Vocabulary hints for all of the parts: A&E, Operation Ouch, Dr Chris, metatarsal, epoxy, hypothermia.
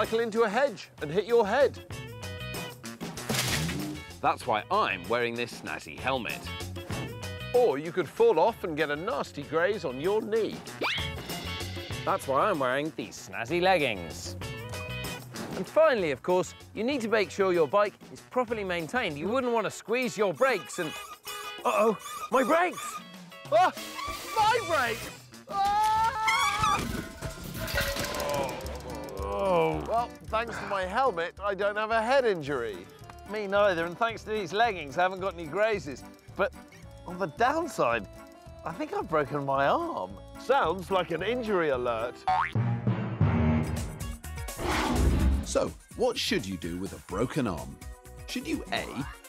cycle into a hedge and hit your head. That's why I'm wearing this snazzy helmet. Or you could fall off and get a nasty graze on your knee. That's why I'm wearing these snazzy leggings. And finally, of course, you need to make sure your bike is properly maintained. You wouldn't want to squeeze your brakes and... Uh-oh, my brakes! Ah, my brakes! Ah! Oh. Well, thanks to my helmet, I don't have a head injury. Me neither, and thanks to these leggings, I haven't got any grazes. But on the downside, I think I've broken my arm. Sounds like an injury alert. So, what should you do with a broken arm? Should you A,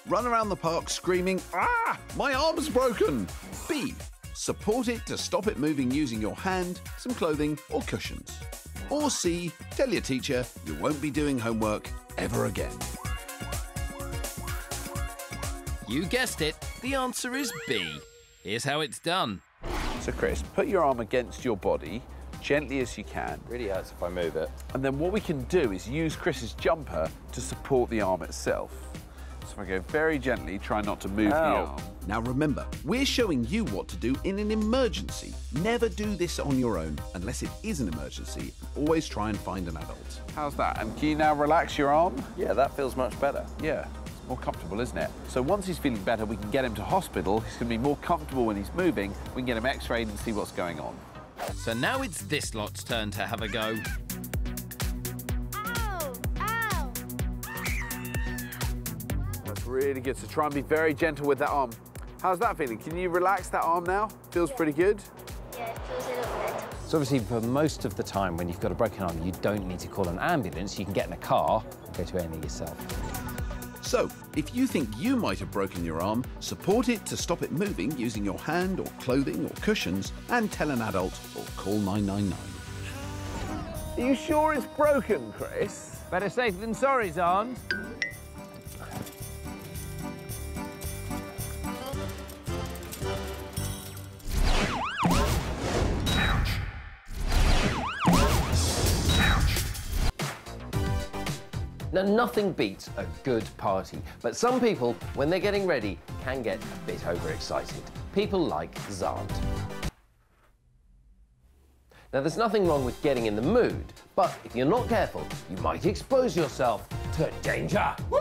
run around the park screaming, "Ah, my arm's broken"? B, support it to stop it moving using your hand, some clothing or cushions? Or C, tell your teacher you won't be doing homework ever again? You guessed it, the answer is B. Here's how it's done. So Chris, put your arm against your body, gently as you can. Really hurts if I move it. And then what we can do is use Chris's jumper to support the arm itself. So I go very gently, try not to move the arm. Now remember, we're showing you what to do in an emergency. Never do this on your own unless it is an emergency. Always try and find an adult. How's that? And can you now relax your arm? Yeah, that feels much better. Yeah. More comfortable, isn't it? So once he's feeling better, we can get him to hospital. He's going to be more comfortable when he's moving. We can get him x-rayed and see what's going on. So now it's this lot's turn to have a go. Ow! Ow! That's really good. So try and be very gentle with that arm. How's that feeling? Can you relax that arm now? Feels pretty good? Yeah, it feels a little bit. So obviously, for most of the time when you've got a broken arm, you don't need to call an ambulance. You can get in a car and go to A&E yourself. So, if you think you might have broken your arm, support it to stop it moving using your hand or clothing or cushions, and tell an adult or call 999. Are you sure it's broken, Chris? Better safe than sorry, Zahn. Now, nothing beats a good party, but some people, when they're getting ready, can get a bit overexcited. People like Zahn. Now, there's nothing wrong with getting in the mood, but if you're not careful, you might expose yourself to danger. Woo!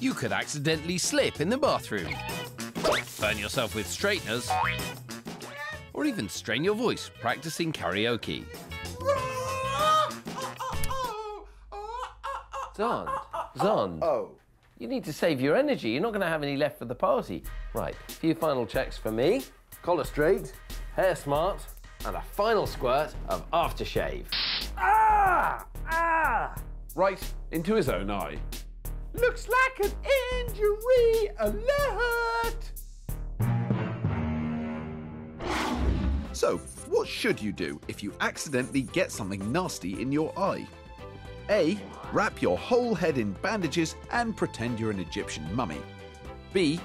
You could accidentally slip in the bathroom, burn yourself with straighteners, or even strain your voice practicing karaoke. Zahn, you need to save your energy. You're not going to have any left for the party. Right, a few final checks for me. Collar straight, hair smart, and a final squirt of aftershave. Ah! Ah! Right into his own eye. Looks like an injury alert! So, what should you do if you accidentally get something nasty in your eye? A, wrap your whole head in bandages and pretend you're an Egyptian mummy. B,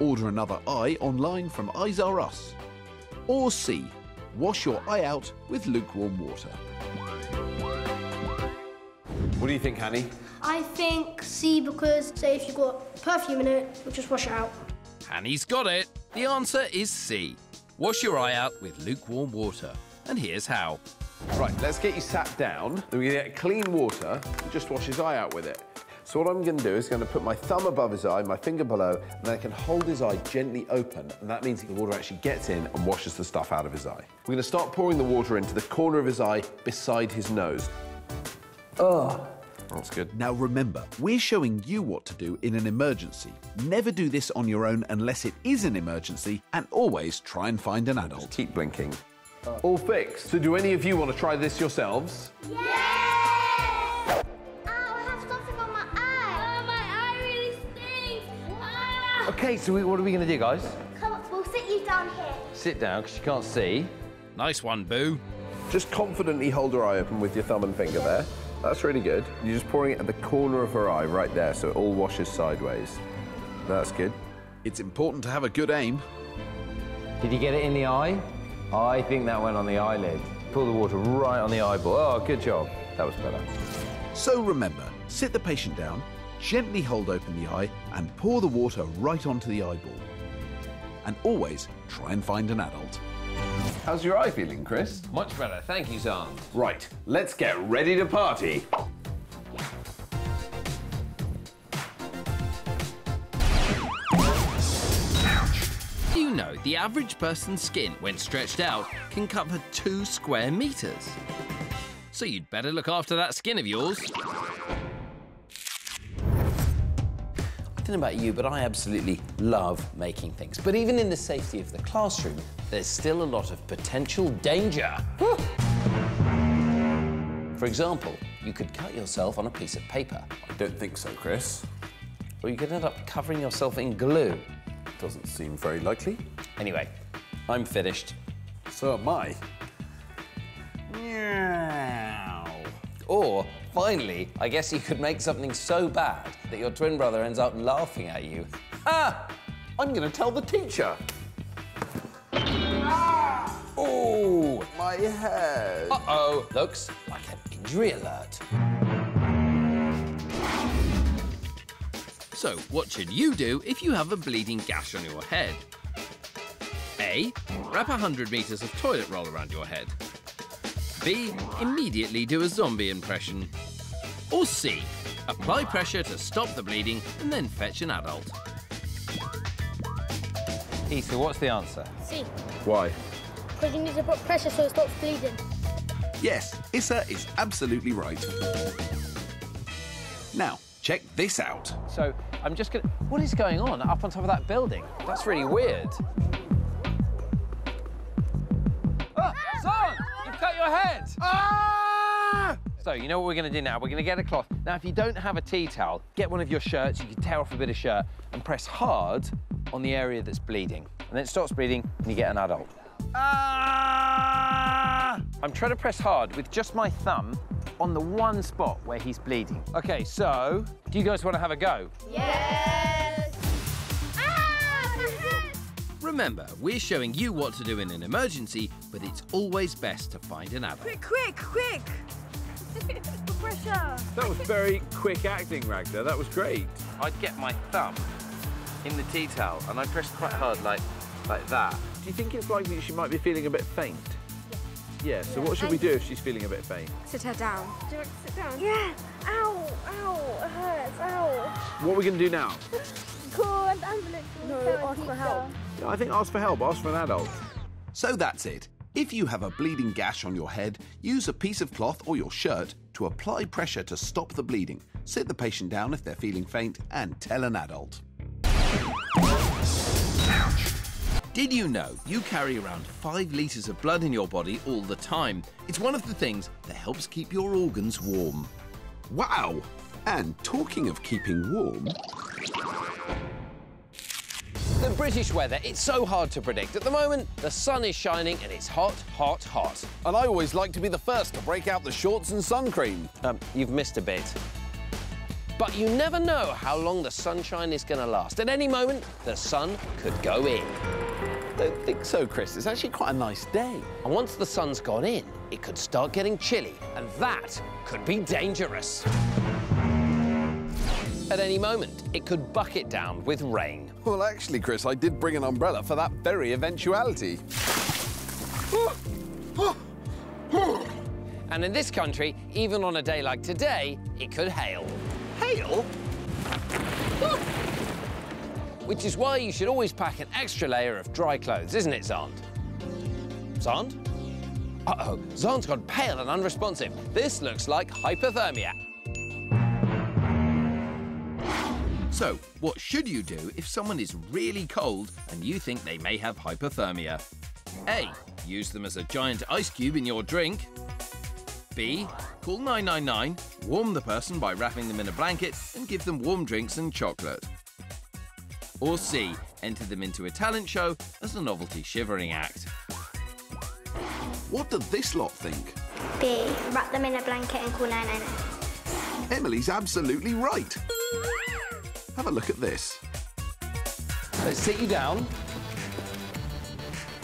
order another eye online from Eyes R Us. Or C, wash your eye out with lukewarm water. What do you think, Hanny? I think C, because, say, if you've got perfume in it, we'll just wash it out. Hanny's got it. The answer is C. Wash your eye out with lukewarm water. And here's how. Right, let's get you sat down. Then we're going to get clean water and just wash his eye out with it. So what I'm going to do is going to put my thumb above his eye, my finger below, and then I can hold his eye gently open, and that means the water actually gets in and washes the stuff out of his eye. We're going to start pouring the water into the corner of his eye beside his nose. Oh, that's good. Now remember, we're showing you what to do in an emergency. Never do this on your own unless it is an emergency, and always try and find an adult. Just keep blinking. All fixed. So do any of you want to try this yourselves? Yes! Yes! Oh, I have something on my eye. Oh, my eye really stinks. Ah. OK, so what are we going to do, guys? Come on, we'll sit you down here. Sit down, because you can't see. Nice one, Boo. Just confidently hold her eye open with your thumb and finger there. That's really good. You're just pouring it at the corner of her eye right there, so it all washes sideways. That's good. It's important to have a good aim. Did you get it in the eye? I think that went on the eyelid. pull the water right on the eyeball. Oh, good job. That was better. So remember, sit the patient down, gently hold open the eye, and pour the water right onto the eyeball. And always try and find an adult. How's your eye feeling, Chris? Much better, thank you, Zahn. Right, let's get ready to party. Do you know the average person's skin, when stretched out, can cover 2 square meters? So you'd better look after that skin of yours. I don't know about you, but I absolutely love making things. But even in the safety of the classroom, there's still a lot of potential danger. Woo! For example, you could cut yourself on a piece of paper. I don't think so, Chris. Or you could end up covering yourself in glue. Doesn't seem very likely. Anyway, I'm finished. So am I. Meow. Or, finally, I guess you could make something so bad that your twin brother ends up laughing at you. Ah! I'm gonna tell the teacher. Ah! Oh, my head. Uh-oh, looks like an injury alert. So, what should you do if you have a bleeding gash on your head? A, wrap 100 meters of toilet roll around your head. B, immediately do a zombie impression. Or C, apply pressure to stop the bleeding and then fetch an adult. Issa, what's the answer? C. Why? Because you need to put pressure so it stops bleeding. Yes, Issa is absolutely right. Now, check this out. So, I'm just gonna... What is going on up on top of that building? That's really weird. Ah, Zahn! You've cut your head! Ah! So, you know what we're going to do now? We're going to get a cloth. Now, if you don't have a tea towel, get one of your shirts. You can tear off a bit of shirt and press hard on the area that's bleeding. And then it stops bleeding and you get an adult. Ah! I'm trying to press hard with just my thumb on the one spot where he's bleeding. OK, so do you guys want to have a go? Yes! Ah! My head! Remember, we're showing you what to do in an emergency, but it's always best to find an adult. Quick, quick, quick! Pressure. That was very quick acting, Ragnar. That was great. I'd get my thumb in the tea towel and I'd press quite hard, like that. Do you think it's likely she might be feeling a bit faint? Yeah, so what should we do if she's feeling a bit faint? Sit her down. Do you want to sit down? Yeah. Ow, ow, it hurts, ow. What are we going to do now? Call an ambulance. No, ask for help. Yeah, I think ask for help, ask for an adult. So that's it. If you have a bleeding gash on your head, use a piece of cloth or your shirt to apply pressure to stop the bleeding. Sit the patient down if they're feeling faint and tell an adult. Ouch. Did you know you carry around 5 litres of blood in your body all the time? It's one of the things that helps keep your organs warm. Wow! And talking of keeping warm... The British weather, it's so hard to predict. At the moment, the sun is shining and it's hot, hot, hot. And I always like to be the first to break out the shorts and sun cream. You've missed a bit. But you never know how long the sunshine is going to last. At any moment, the sun could go in. I don't think so, Chris. It's actually quite a nice day. And once the sun's gone in, it could start getting chilly. And that could be dangerous. At any moment, it could bucket down with rain. Well, actually, Chris, I did bring an umbrella for that very eventuality. And in this country, even on a day like today, it could hail. Hail? Which is why you should always pack an extra layer of dry clothes, isn't it, Zahn? Zahn? Uh-oh, Zahn's gone pale and unresponsive. This looks like hypothermia. So, what should you do if someone is really cold and you think they may have hypothermia? A, use them as a giant ice cube in your drink. B, call 999, warm the person by wrapping them in a blanket and give them warm drinks and chocolate. Or C, enter them into a talent show as a novelty shivering act. What do this lot think? B, wrap them in a blanket and call 999. Emily's absolutely right. Have a look at this. Let's sit you down.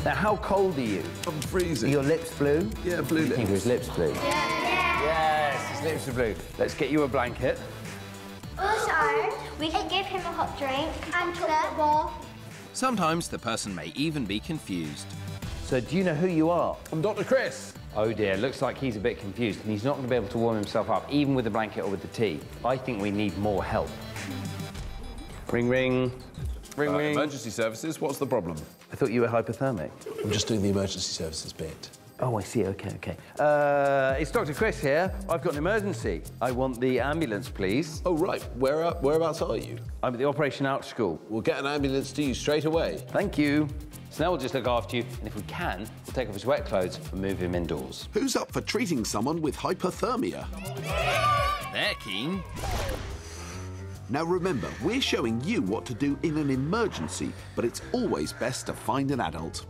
Now, how cold are you? I'm freezing. Your lips blue? Yeah, blue lips. You think his lips blue? Yeah. Yes, his lips are blue. Let's get you a blanket. Also, we can give him a hot drink and chocolate bar. Sometimes the person may even be confused. So do you know who you are? I'm Dr Chris. Oh dear, looks like he's a bit confused and he's not going to be able to warm himself up, even with the blanket or with the tea. I think we need more help. Ring, ring. Ring, ring. Emergency services, what's the problem? I thought you were hypothermic. I'm just doing the emergency services bit. Oh, I see, OK, OK. It's Dr Chris here. I've got an emergency. I want the ambulance, please. Oh, right. Whereabouts are you? I'm at the Operation Ouch school. We'll get an ambulance to you straight away. Thank you. So now we'll just look after you, and if we can, we'll take off his wet clothes and move him indoors. Who's up for treating someone with hypothermia? They're keen. Now remember, we're showing you what to do in an emergency, but it's always best to find an adult.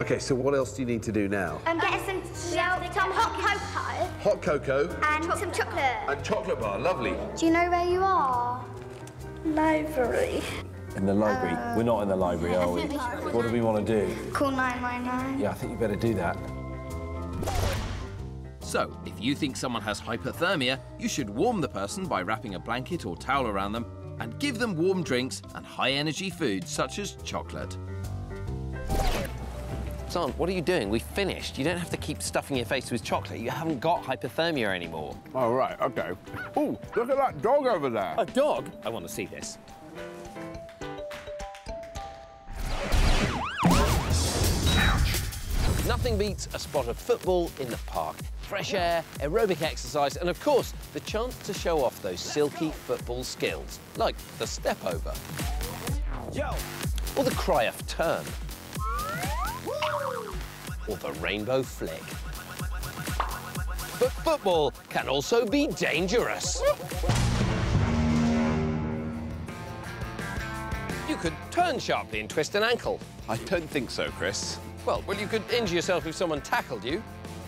OK, so what else do you need to do now? Get some hot cocoa. Hot cocoa? And some chocolate. And chocolate bar, lovely. Do you know where you are? Library. In the library? We're not in the library, are we? What do we want to do? Call 999. Yeah, I think you better do that. So, if you think someone has hypothermia, you should warm the person by wrapping a blanket or towel around them and give them warm drinks and high-energy foods such as chocolate. Son, what are you doing? We've finished. You don't have to keep stuffing your face with chocolate. You haven't got hypothermia anymore. Oh, right, OK. Oh, look at that dog over there. A dog? I want to see this. Ouch. Nothing beats a spot of football in the park. Fresh air, aerobic exercise, and of course, the chance to show off those silky football skills, like the step over, or the cry of turn, or the rainbow flick. But football can also be dangerous. You could turn sharply and twist an ankle. I don't think so, Chris. Well, you could injure yourself if someone tackled you.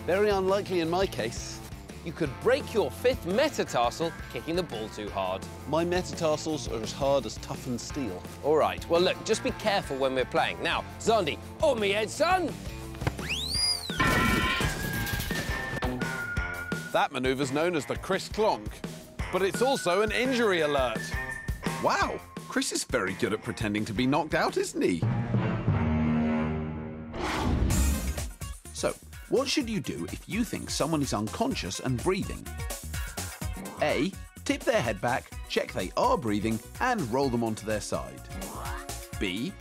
Very unlikely in my case. You could break your fifth metatarsal kicking the ball too hard. My metatarsals are as hard as toughened steel. All right, well, look, just be careful when we're playing. Now, Zandi, on me head, son! That manoeuvre's known as the Chris Clonk, but it's also an injury alert. Wow, Chris is very good at pretending to be knocked out, isn't he? So, what should you do if you think someone is unconscious and breathing? A. Tip their head back, check they are breathing, and roll them onto their side. B.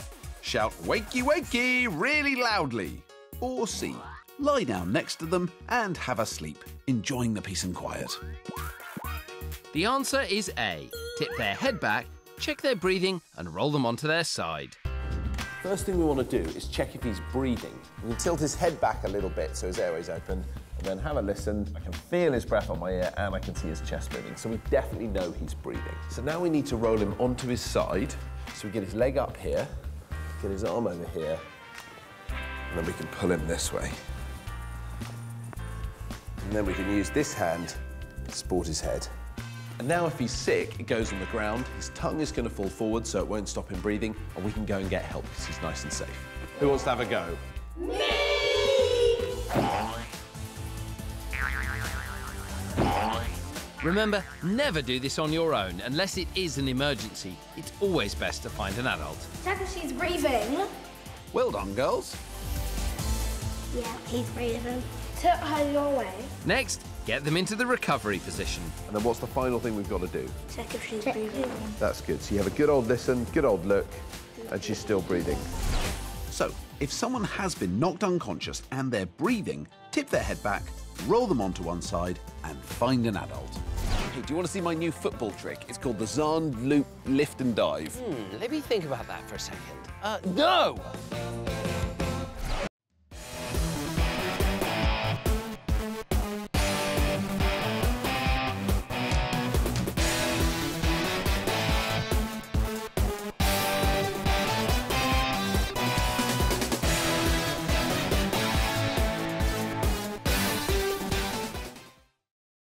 Shout wakey wakey really loudly. Or C. Lie down next to them and have a sleep, enjoying the peace and quiet. The answer is A. Tip their head back, check their breathing, and roll them onto their side. First thing we want to do is check if he's breathing. We can tilt his head back a little bit so his airway's open, and then have a listen. I can feel his breath on my ear, and I can see his chest moving, so we definitely know he's breathing. So now we need to roll him onto his side. So we get his leg up here, get his arm over here, and then we can pull him this way. And then we can use this hand to support his head. And now if he's sick, it goes on the ground, his tongue is going to fall forward so it won't stop him breathing, and we can go and get help because he's nice and safe. Who wants to have a go? Me! Remember, never do this on your own unless it is an emergency. It's always best to find an adult. Check if she's breathing. Well done, girls. Yeah, he's breathing. Tip her your way. Next, get them into the recovery position. And then what's the final thing we've got to do? Check if she's breathing. That's good. So you have a good old listen, good old look, and she's still breathing. So, if someone has been knocked unconscious and they're breathing, tip their head back, roll them onto one side, and find an adult. Hey, do you want to see my new football trick? It's called the Zand Loop Lift and Dive. Let me think about that for a second. No!